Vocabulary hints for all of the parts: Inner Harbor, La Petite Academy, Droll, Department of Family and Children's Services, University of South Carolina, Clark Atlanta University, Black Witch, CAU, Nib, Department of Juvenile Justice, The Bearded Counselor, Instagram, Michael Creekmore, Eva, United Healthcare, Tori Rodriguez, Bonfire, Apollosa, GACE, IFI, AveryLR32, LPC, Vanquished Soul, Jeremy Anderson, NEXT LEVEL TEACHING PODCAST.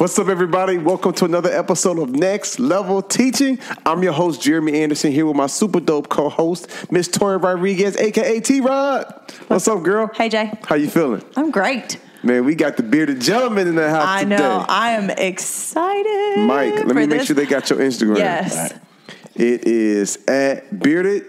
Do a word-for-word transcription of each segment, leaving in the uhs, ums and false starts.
What's up, everybody? Welcome to another episode of Next Level Teaching. I'm your host, Jeremy Anderson, here with my super dope co-host, Miss Tori Rodriguez, a k a. T-Rod. What's up, girl? Hey, Jay. How you feeling? I'm great. Man, we got the bearded gentleman in the house I today. I know. I am excited. Mike, let me this. make sure they got your Instagram. Yes. Right. It is at bearded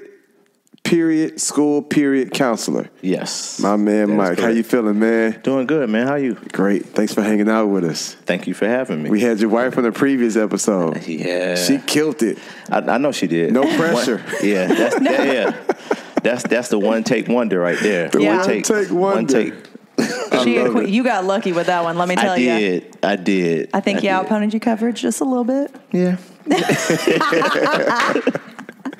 Period. School. Period. Counselor. Yes, my man Mike. How you feeling, man? Doing good, man. How you? Great. Thanks for hanging out with us. Thank you for having me. We had your wife on the previous episode. Yeah, she killed it. I, I know she did. No pressure. One, yeah, that's, no. That, yeah, that's that's the one take wonder right there. The yeah. one take wonder. One take. She a, you got lucky with that one. Let me tell you. I did. You. I did. I think I y'all outpointed your coverage just a little bit. Yeah.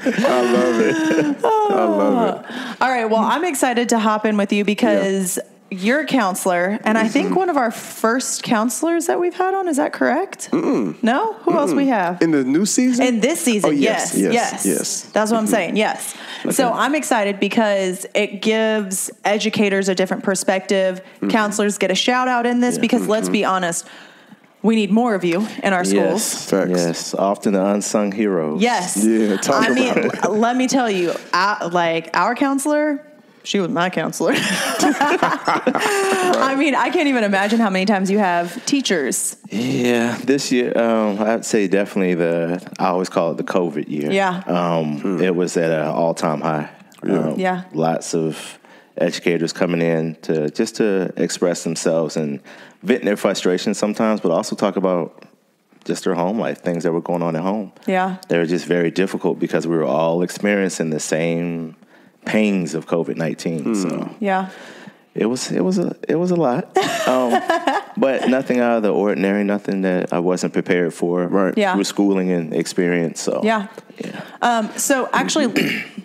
I love it. Oh. I love it. All right. Well, I'm excited to hop in with you because yeah. you're a counselor, and I think one of our first counselors that we've had on. Is that correct? Mm-mm. No? Who Mm-mm. else we have? In the new season? In this season, oh, yes, yes, yes. Yes. Yes. That's what I'm saying, yes. Okay. So I'm excited because it gives educators a different perspective. Mm-hmm. Counselors get a shout-out in this yeah. because, mm-hmm. let's be honest, we need more of you in our schools. Yes, yes. Often the unsung heroes. Yes. Yeah, talk I about mean, it. Let me tell you, I, like our counselor, she was my counselor. Right. I mean, I can't even imagine how many times you have teachers. Yeah, this year, um, I'd say definitely the, I always call it the COVID year. Yeah. Um, hmm. It was at an all-time high. Yeah. Um, yeah. Lots of educators coming in to just to express themselves and vent their frustrations sometimes, but also talk about just their home life, things that were going on at home. Yeah. They were just very difficult because we were all experiencing the same pains of COVID nineteen. Mm. So yeah, it was it was a it was a lot, um, but nothing out of the ordinary, nothing that I wasn't prepared for. Right. Yeah. Through schooling and experience. So yeah. Yeah. Um, so actually,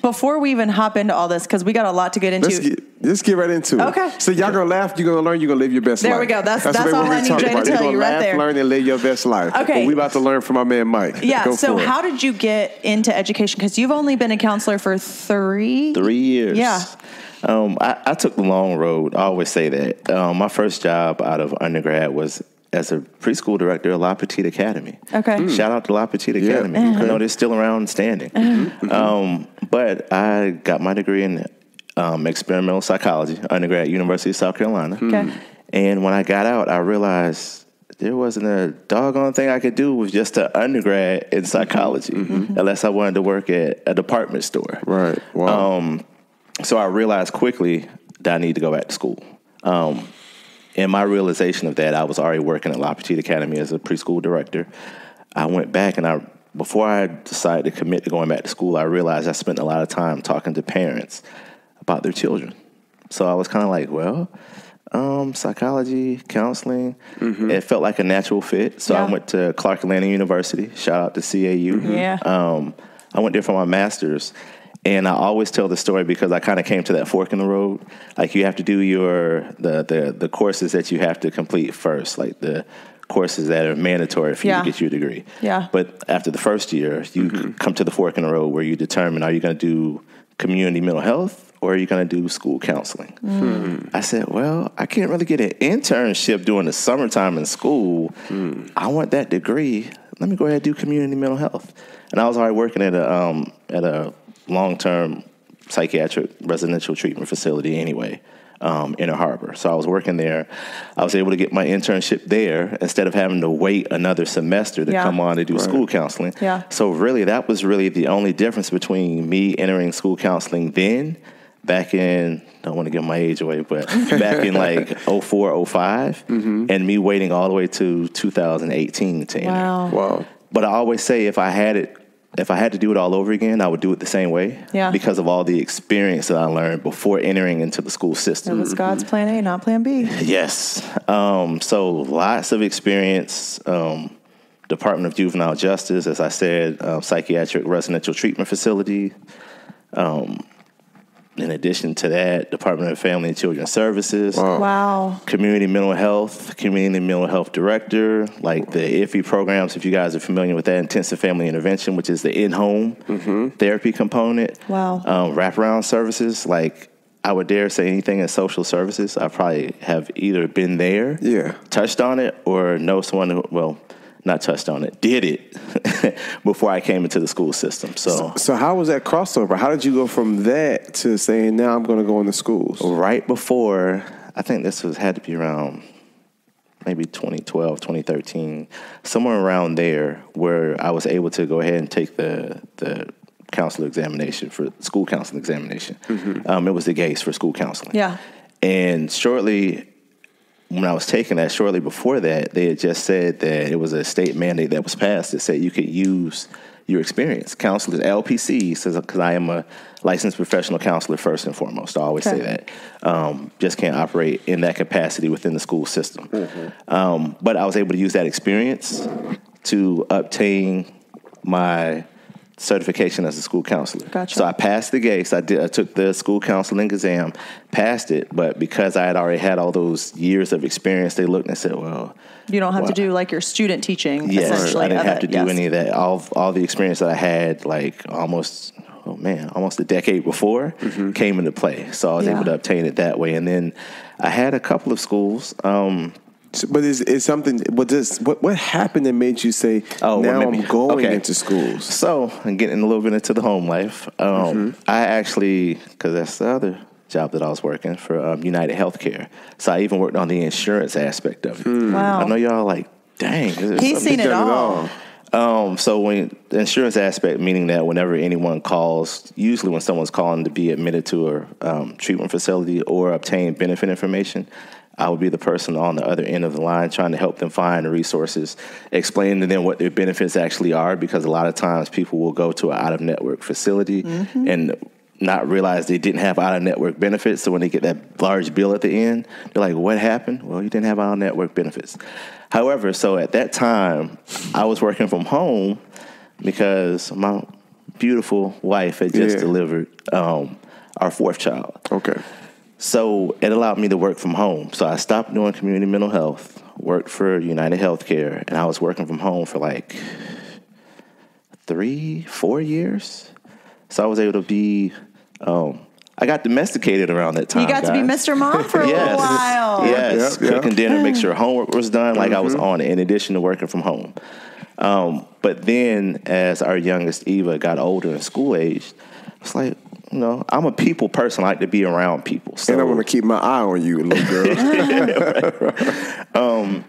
before we even hop into all this, because we got a lot to get into. Let's get, let's get right into it. Okay. So y'all gonna laugh, you're gonna learn, you're gonna live your best there life. There we go. That's that's, that's all I need Jay to tell you, you right laugh, there. Learn and live your best life. Okay. But we about to learn from my man Mike. Yeah. Go so how did you get into education? Because you've only been a counselor for three three years. Yeah. Um, I, I took the long road. I always say that. Um, my first job out of undergrad was as a preschool director at La Petite Academy. Okay. Mm. Shout out to La Petite Academy. Yeah. Uh-huh. You know, they're still around standing. Uh-huh. Um, but I got my degree in um, experimental psychology, undergrad, University of South Carolina. Okay. And when I got out, I realized there wasn't a doggone thing I could do with just an undergrad in psychology, mm-hmm. unless I wanted to work at a department store. Right. Wow. Um, so I realized quickly that I need to go back to school. Um, And my realization of that, I was already working at La Petite Academy as a preschool director. I went back, and I before I decided to commit to going back to school, I realized I spent a lot of time talking to parents about their children. So I was kind of like, well, um, psychology, counseling, mm-hmm. it felt like a natural fit. So yeah. I went to Clark Atlanta University. Shout out to C A U. Mm-hmm. Yeah. Um, I went there for my master's. And I always tell the story because I kind of came to that fork in the road. Like you have to do your the, the, the courses that you have to complete first, like the courses that are mandatory for yeah. you to get your degree. Yeah. But after the first year, you mm-hmm. come to the fork in the road where you determine, are you going to do community mental health or are you going to do school counseling? Mm. I said, well, I can't really get an internship during the summertime in school. Mm. I want that degree. Let me go ahead and do community mental health. And I was already working at a um, at a long-term psychiatric residential treatment facility anyway, um, Inner Harbor. So I was working there. I was able to get my internship there instead of having to wait another semester to yeah. come on to do right. school counseling. Yeah. So really, that was really the only difference between me entering school counseling then, back in, don't want to give my age away, but back in like oh four, oh five, mm-hmm. and me waiting all the way to two thousand eighteen to wow. enter. Wow. But I always say if I had it, If I had to do it all over again, I would do it the same way yeah. because of all the experience that I learned before entering into the school system. It was God's plan A, not plan B. Yes. Um, so lots of experience. Um, Department of Juvenile Justice, as I said, uh, psychiatric residential treatment facility. Um, in addition to that, Department of Family and Children's Services. Wow. Wow. Community mental health, community mental health director, like the I F I programs, if you guys are familiar with that, intensive family intervention, which is the in-home mm-hmm. therapy component. Wow. Um, wraparound services, like I would dare say anything in social services. I probably have either been there, yeah. touched on it, or know someone who, well, not touched on it, did it before I came into the school system. So, so, so how was that crossover? How did you go from that to saying, now I'm going to go into schools? Right before, I think this was had to be around maybe twenty twelve, twenty thirteen, somewhere around there where I was able to go ahead and take the the counselor examination for school counseling examination. Mm-hmm. Um, it was the GACE for school counseling. Yeah. And shortly when I was taking that, shortly before that, they had just said that it was a state mandate that was passed that said you could use your experience. Counselors, L P C, says, because I am a licensed professional counselor first and foremost. I always okay. say that. Um, just can't operate in that capacity within the school system. Mm-hmm. Um, but I was able to use that experience to obtain my certification as a school counselor. Gotcha. So I passed the GACE. I did. I took the school counseling exam, passed it, but because I had already had all those years of experience, they looked and said, well... You don't have well, to do, like, your student teaching, yes, essentially. I didn't have it. to do yes. any of that. All, all the experience that I had, like, almost... oh man, almost a decade before mm-hmm. came into play. So I was yeah. able to obtain it that way. And then I had a couple of schools. Um, so, but is, is something, what, does, what what happened that made you say, oh, now well, maybe, I'm going okay. into schools? So I'm getting a little bit into the home life. Um, mm-hmm. I actually, because that's the other job that I was working for, um, United Healthcare. So I even worked on the insurance aspect of it. Mm. Wow. I know y'all are like, dang. He's seen it all. all. Um, so when the insurance aspect, meaning that whenever anyone calls, usually when someone's calling to be admitted to a um, treatment facility or obtain benefit information, I would be the person on the other end of the line trying to help them find the resources, explain to them what their benefits actually are, because a lot of times people will go to an out-of-network facility mm-hmm. and not realize they didn't have out-of-network benefits. So when they get that large bill at the end, they're like, what happened? Well, you didn't have out-of-network benefits. However, so at that time, I was working from home because my beautiful wife had just yeah. delivered um, our fourth child. Okay. So it allowed me to work from home. So I stopped doing community mental health, worked for United Healthcare, and I was working from home for like three, four years. So I was able to be... Um, I got domesticated around that time. You got guys. to be Mister Mom for a yes. little while. Yes, yep, yep. Cooking dinner, make sure homework was done. Like mm-hmm. I was on it, in addition to working from home. Um, but then, as our youngest Eva got older and school aged, it's like, you know, I'm a people person. I like to be around people, so. And I want to keep my eye on you, little girl. right, right. Um,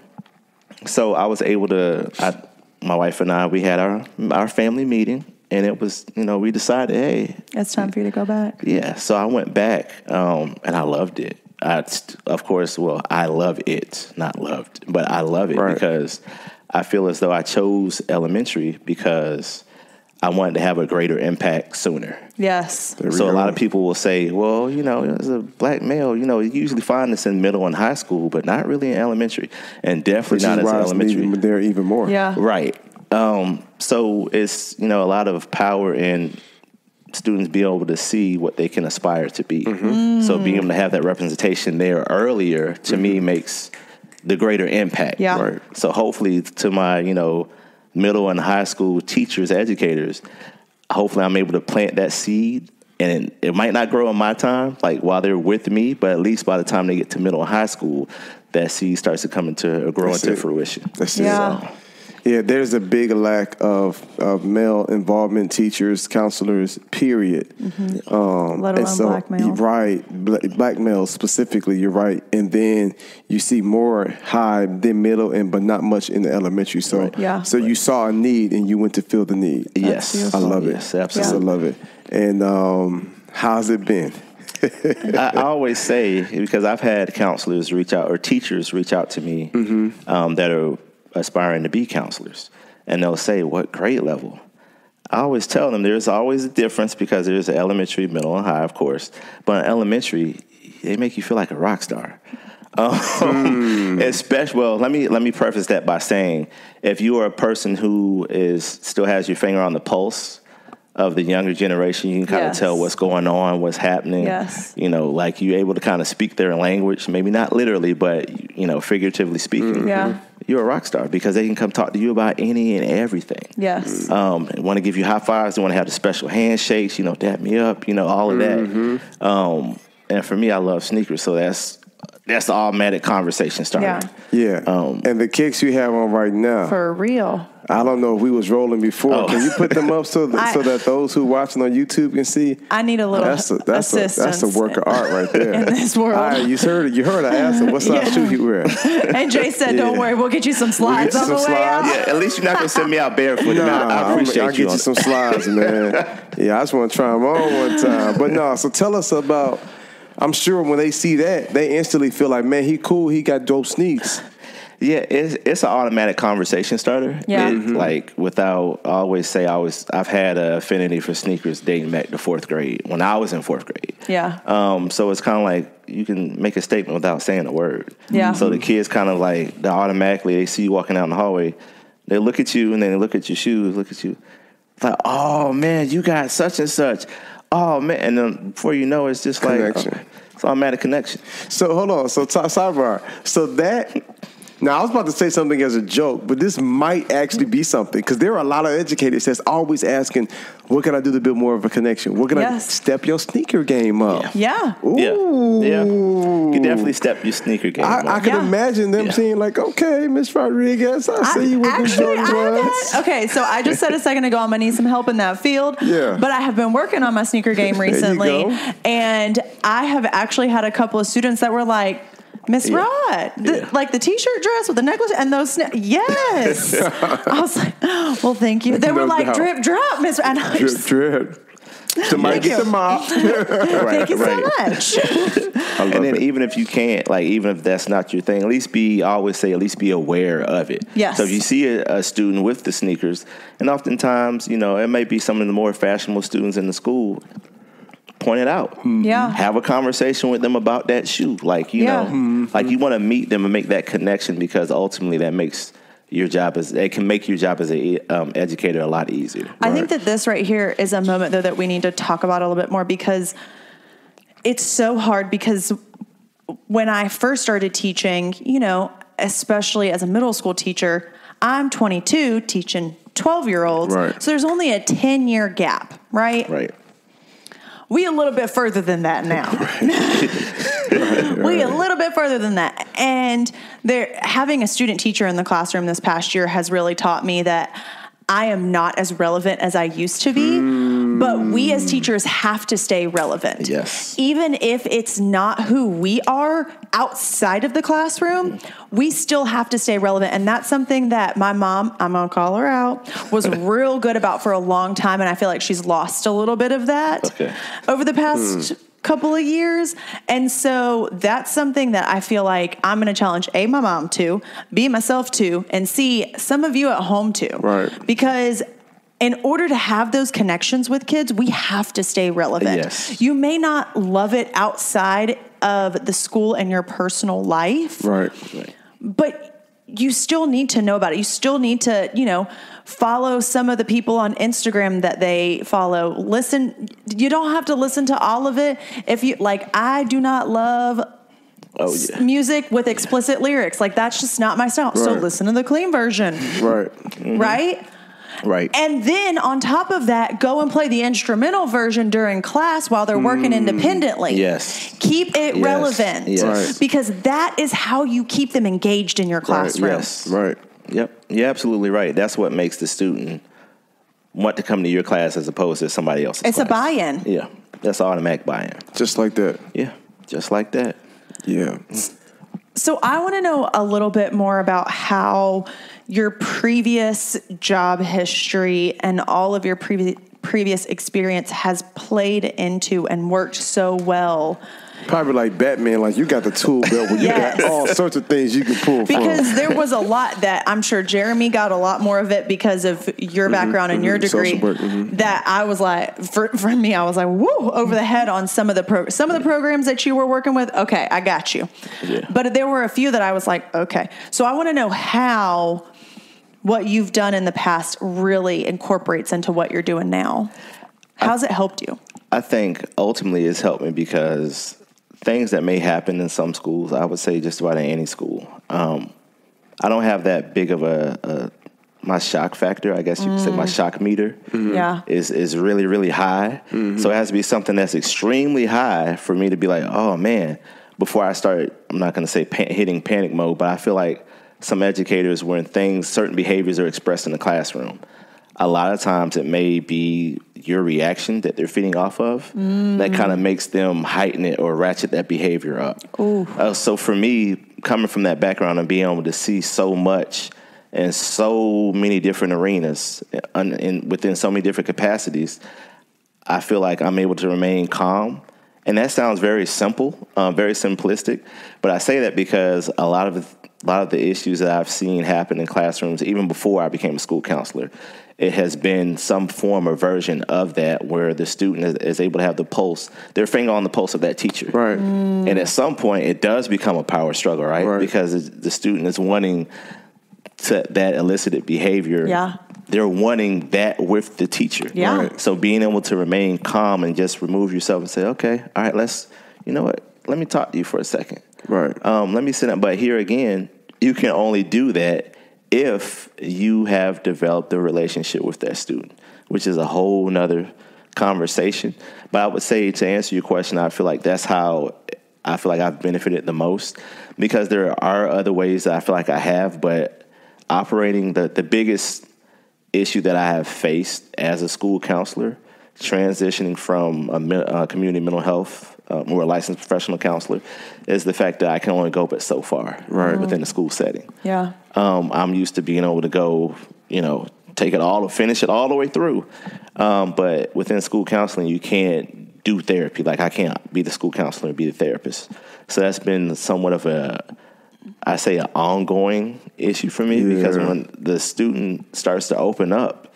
so I was able to. I, my wife and I, we had our our family meeting. And it was, you know, we decided, hey. It's time for you to go back. Yeah. So I went back, um, and I loved it. I, of course, well, I love it. Not loved, but I love it right. because I feel as though I chose elementary because I wanted to have a greater impact sooner. Yes. So a lot of people will say, well, you know, as a black male, you know, you usually find this in middle and high school, but not really in elementary. And definitely not as elementary. Which is why there even more. Yeah. Right. Um, so it's, you know, a lot of power in students being able to see what they can aspire to be. Mm-hmm. Mm. So being able to have that representation there earlier, to mm-hmm. me, makes the greater impact. Yeah. Right? So hopefully to my, you know, middle and high school teachers, educators, hopefully I'm able to plant that seed. And it might not grow in my time, like while they're with me, but at least by the time they get to middle and high school, that seed starts to come into, or grow That's into it. fruition. That's yeah. it. So, yeah, there's a big lack of, of male involvement, teachers, counselors, period. Mm-hmm. Um, Let alone and so, black males. Right, black males specifically, you're right. And then you see more high than middle, and but not much in the elementary. So, right. yeah. so you saw a need and you went to fill the need. That's yes. Beautiful. I love it. Yes, absolutely. Yeah. I love it. And um, how's it been? I always say, because I've had counselors reach out, or teachers reach out to me mm-hmm. um, that are aspiring to be counselors, and they'll say, what grade level? I always tell them there's always a difference, because there's elementary, middle, and high, of course, but in elementary they make you feel like a rock star. Um, mm. especially, well, let me let me preface that by saying, if you are a person who is still has your finger on the pulse of the younger generation, you can kind yes. of tell what's going on, what's happening. Yes. You know, like you're able to kind of speak their language, maybe not literally, but, you know, figuratively speaking. Mm-hmm. Yeah. You're a rock star, because they can come talk to you about any and everything. Yes. Um, they want to give you high fives. They want to have the special handshakes, you know, dap me up, you know, all of that. Mm-hmm. Um, and for me, I love sneakers, so that's that's the automatic conversation starting. Yeah, yeah. Um, and the kicks you have on right now, for real. I don't know if we was rolling before. Oh. Can you put them up so that, I, so that those who watching on YouTube can see? I need a little that's a, that's assistance. A, that's a work of art right there. In this world. All right, you heard it. You heard I asked him, what size yeah. shoe you wear? And Jay said, yeah. don't worry, we'll get you some slides on the way out. Yeah, at least you're not going to send me out barefoot. Nah, I appreciate I'll get you, you some slides, man. Yeah, I just want to try them on one time. But no, so tell us about, I'm sure when they see that, they instantly feel like, man, he cool, he got dope sneaks. Yeah, it's it's an automatic conversation starter. Yeah, it, mm-hmm. like without I always say I always I've had an affinity for sneakers dating back to fourth grade when I was in fourth grade. Yeah, um, so it's kind of like you can make a statement without saying a word. Yeah, so the kids kind of like they automatically they see you walking out in the hallway, they look at you and then they look at your shoes, look at you, it's like, oh man, you got such and such. Oh man, and then before you know it's just connection. like oh, so I'm at a connection. So hold on, so t- sidebar, so that. Now, I was about to say something as a joke, but this might actually be something because there are a lot of educators that's always asking, what can I do to build more of a connection? What can yes. I step your sneaker game up? Yeah. Yeah. Ooh. Yeah. You can definitely step your sneaker game I, up. I can yeah. imagine them yeah. saying like, okay, Miss Rodriguez, I'll I, see you with these Jordan ones. Okay, so I just said a second ago I'm going to need some help in that field. Yeah. But I have been working on my sneaker game recently, and I have actually had a couple of students that were like, Miss yeah. Rod, the, yeah. like the t-shirt dress with the necklace and those sna- yes. I was like, oh, well, thank you. They no were like, doubt. drip, drop, Miss Rod. Drip, just, drip. Somebody get the mop. Thank you right. so much. And then it. even if you can't, like even if that's not your thing, at least be, I always say, at least be aware of it. Yes. So if you see a, a student with the sneakers, and oftentimes, you know, it may be some of the more fashionable students in the school, point it out. Yeah. Have a conversation with them about that shoe. Like, you yeah. know, mm-hmm. like you want to meet them and make that connection because ultimately that makes your job as, it can make your job as an um, educator a lot easier. Right? I think that this right here is a moment, though, that we need to talk about a little bit more because it's so hard because when I first started teaching, you know, especially as a middle school teacher, I'm twenty-two teaching twelve-year-olds. Right. So there's only a ten-year gap, right? Right. We a little bit further than that now. Right. Right, right. We a little bit further than that. And there, having a student teacher in the classroom this past year has really taught me that I am not as relevant as I used to be, mm. but we as teachers have to stay relevant. Yes. Even if it's not who we are outside of the classroom, we still have to stay relevant. And that's something that my mom, I'm going to call her out, was real good about for a long time. And I feel like she's lost a little bit of that okay. over the past mm. couple of years. And so that's something that I feel like I'm going to challenge A, my mom to, B, myself to, and C, some of you at home to. Right. Because in order to have those connections with kids, we have to stay relevant. Yes. You may not love it outside of the school and your personal life. Right. Right. But you still need to know about it. You still need to, you know, follow some of the people on Instagram that they follow. Listen, you don't have to listen to all of it. If you like, I do not love oh, yeah. music with explicit yeah. lyrics. Like that's just not my style. Right. So listen to the clean version. Right. Mm-hmm. Right. Right. And then on top of that, go and play the instrumental version during class while they're working mm. independently. Yes. Keep it yes. relevant. Yes. Right. Because that is how you keep them engaged in your classroom. Right. Yes. Right. Yep. You're absolutely right. That's what makes the student want to come to your class as opposed to somebody else's It's class. a buy-in. Yeah. That's automatic buy-in. Just like that. Yeah. Just like that. Yeah. So I want to know a little bit more about how your previous job history and all of your previous previous experience has played into and worked so well. Probably like Batman, like you got the tool belt where yes. you got all sorts of things you can pull because from. Because there was a lot that I'm sure Jeremy got a lot more of it because of your background mm-hmm, and mm-hmm, your degree. Social work, mm-hmm. That I was like, for, for me, I was like, whoa, over the head on some of the pro- some of the programs that you were working with. Okay, I got you. Yeah. But there were a few that I was like, okay. So I want to know how what you've done in the past really incorporates into what you're doing now. How's I, it helped you? I think ultimately it's helped me because things that may happen in some schools, I would say just about in any school. Um, I don't have that big of a, a my shock factor, I guess you could mm. say my shock meter, mm-hmm. yeah. is, is really, really high. Mm-hmm. So it has to be something that's extremely high for me to be like, oh, man, before I start, I'm not going to say pan- hitting panic mode, but I feel like some educators, when things, certain behaviors are expressed in the classroom, a lot of times it may be your reaction that they're feeding off of mm. that kind of makes them heighten it or ratchet that behavior up. Uh, so for me, coming from that background and being able to see so much in so many different arenas in, in, within so many different capacities, I feel like I'm able to remain calm. And that sounds very simple, uh, very simplistic, but I say that because a lot of the, a lot of the issues that I've seen happen in classrooms, even before I became a school counselor, it has been some form or version of that where the student is, is able to have the pulse, their finger on the pulse of that teacher. Right. Mm. And at some point, it does become a power struggle, right? right. Because the student is wanting to, that elicited behavior. Yeah. They're wanting that with the teacher. Yeah. Right? So being able to remain calm and just remove yourself and say, okay, all right, let's, you know what, let me talk to you for a second. Right. Um, let me sit down. But here again, you can only do that if you have developed a relationship with that student, which is a whole nother conversation. But I would say, to answer your question, I feel like that's how I feel like I've benefited the most, because there are other ways that I feel like I have, but operating the, the biggest issue that I have faced as a school counselor, transitioning from a, a community mental health Uh, or a licensed professional counselor, is the fact that I can only go but so far right, mm. within the school setting. Yeah, um, I'm used to being able to go, you know, take it all, finish it all the way through. Um, but within school counseling, you can't do therapy. Like, I can't be the school counselor and be the therapist. So that's been somewhat of a, I say, an ongoing issue for me yeah. because when the student starts to open up,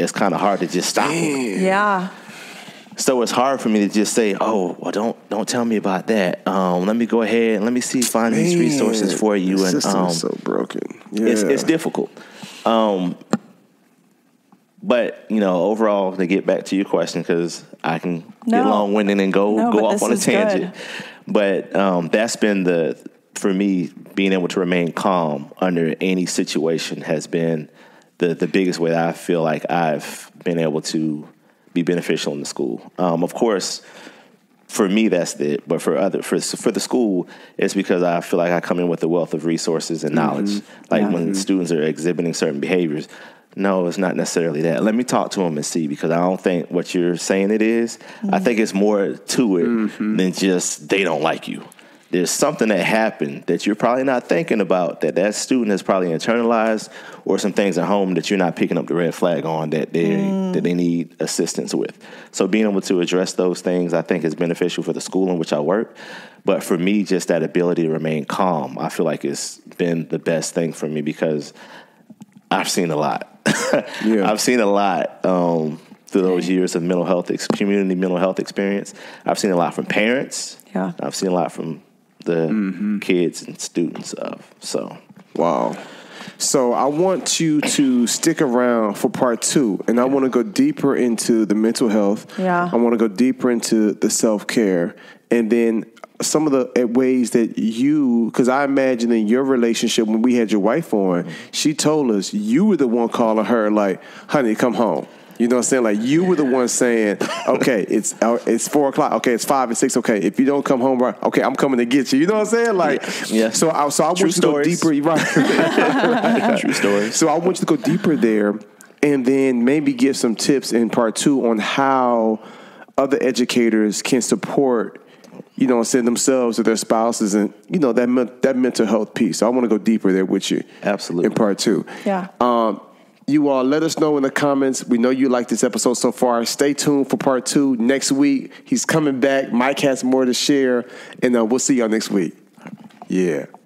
it's kind of hard to just stop. Damn. Yeah. So it's hard for me to just say, oh, well, don't don't tell me about that. Um, let me go ahead and let me see, find Man, these resources for you. The system um, is so broken. Yeah. It's, it's difficult. Um, but, you know, overall, to get back to your question, because I can no. get long-winded and go, no, go off on a tangent. Good. But um, that's been the, for me, being able to remain calm under any situation has been the, the biggest way that I feel like I've been able to be beneficial in the school. Um, of course, for me, that's it. But for other, for for the school, it's because I feel like I come in with a wealth of resources and knowledge. Mm-hmm. Like yeah. when mm-hmm. students are exhibiting certain behaviors, no, it's not necessarily that. Let me talk to them and see, because I don't think what you're saying it is. Mm-hmm. I think it's more to it mm-hmm. than just they don't like you. There's something that happened that you're probably not thinking about, that that student has probably internalized, or some things at home that you're not picking up the red flag on that they mm. that they need assistance with. So being able to address those things, I think, is beneficial for the school in which I work. But for me, just that ability to remain calm, I feel like it's been the best thing for me, because I've seen a lot. yeah. I've seen a lot um, through those years of mental health, community mental health experience. I've seen a lot from parents. Yeah, I've seen a lot from the mm-hmm. kids and students of. So wow. So I want you to stick around for part two, and I want to go deeper into the mental health. Yeah. I want to go deeper into the self-care, and then some of the ways that you, because I imagine in your relationship, when we had your wife on, mm-hmm. she told us you were the one calling her like, honey, come home. You know what I'm saying? Like, you were the one saying, okay, it's uh, it's four o'clock. Okay, it's five and six. Okay, if you don't come home, right, okay, I'm coming to get you. You know what I'm saying? Like, yeah. so I, so I want you to go deeper. Right, right. True stories. So I want you to go deeper there, and then maybe give some tips in part two on how other educators can support, you know, send themselves or their spouses, and, you know, that, men- that mental health piece. So I want to go deeper there with you. Absolutely. In part two. Yeah. Um, You all let us know in the comments. We know you like this episode so far. Stay tuned for part two next week. He's coming back. Mike has more to share. And uh, we'll see y'all next week. Yeah.